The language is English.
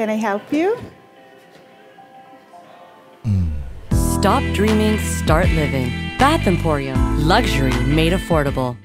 Can I help you? Stop dreaming, start living. Bath Emporium. Luxury made affordable.